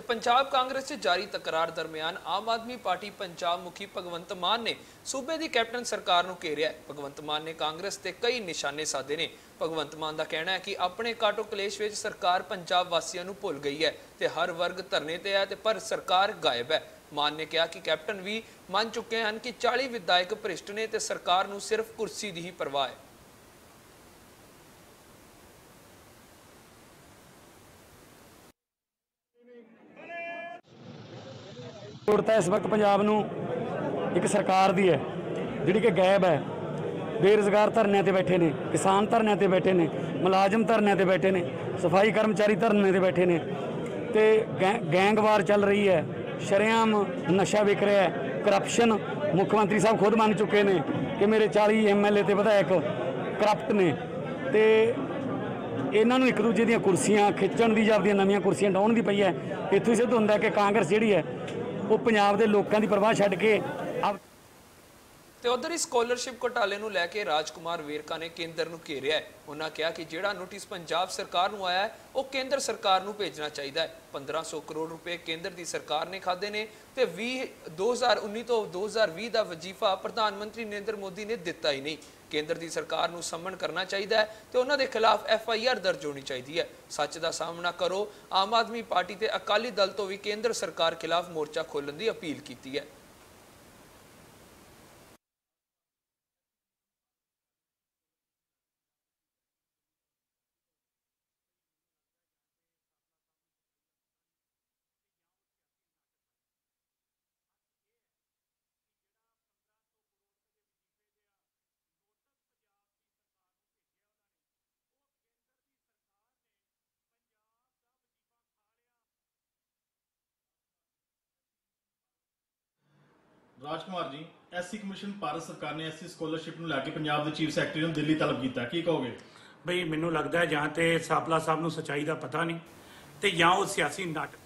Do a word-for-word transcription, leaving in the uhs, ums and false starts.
कि पंजाब कांग्रेस से जारी तकरार दरमियान आम आदमी पार्टी पंजाब मुखी भगवंत मान ने सूबे की कैप्टन सरकार को घेरिया है। भगवंत मान ने कांग्रेस के कई निशाने साधे ने। भगवंत मान का कहना है कि अपने काटो कलेश विच सरकार पंजाब वासियों को भुल गई है ते हर वर्ग धरने ते है ते पर सरकार गायब है। मान ने कहा कि कैप्टन भी मान चुके हैं कि चालीस विधायक भ्रिष्ट ने ते सरकार नूं सिर्फ कुर्सी की ही परवाह है। जरूरत है इस वक्त पंजाब नूं एक सरकार दी है जिहड़ी कि गायब है। बेरोजगार धरने ते बैठे ने, किसान धरने ते बैठे ने, मुलाजम धरने ते बैठे ने, सफाई कर्मचारी धरने ते बैठे ने ते गैंगवार चल रही है, शरेआम नशा विक रहा है, करप्शन। मुख्यमंत्री साहब खुद मान चुके ने कि मेरे चालीस एम एल ए ते विधायक करप्ट ने ते इन्हां नूं एक दूजे दीआं कुर्सियां खिच्चण दी जापदियां नवीआं कुर्सियां डाउन दी पई है। इत्थों ही सिद्ध हुंदा कि कांग्रेस जिहड़ी है वो पंजाब दे लोकां दी परवाह छड्ड के आप। ते उधर ही स्कॉलरशिप घोटाले नूं लैके राजकुमार वीरका ने केंद्र नूं घेरिया है। उन्होंने कहा कि जिहड़ा नोटिस पंजाब सरकार नूं आया है वो केंद्र सरकार नूं भेजना चाहिए है। पंद्रह सौ करोड़ रुपए केंद्र दी सरकार ने खाधे ने ते दो हज़ार उन्नीस तो दो हज़ार भी का वजीफा प्रधानमंत्री नरेंद्र मोदी ने दिता ही नहीं। केंद्र की सरकार को सम्मन करना चाहिए तो उन्होंने खिलाफ एफ आई आर दर्ज होनी चाहिए है। सच का सामना करो। आम आदमी पार्टी के अकाली दल तो भी केंद्र सरकार खिलाफ मोर्चा खोलन की अपील की है। राजकुमार जी, एससी कमीशन भारत सरकार ने एससी स्कॉलरशिप लैके पंजाब के चीफ सैकटरी ने दिल्ली तलब किया, की कहोगे? बई मैनू लगता है जां ते सापला साहब नूं सच्चाई का पता नहीं तो जां वो सियासी नाटक।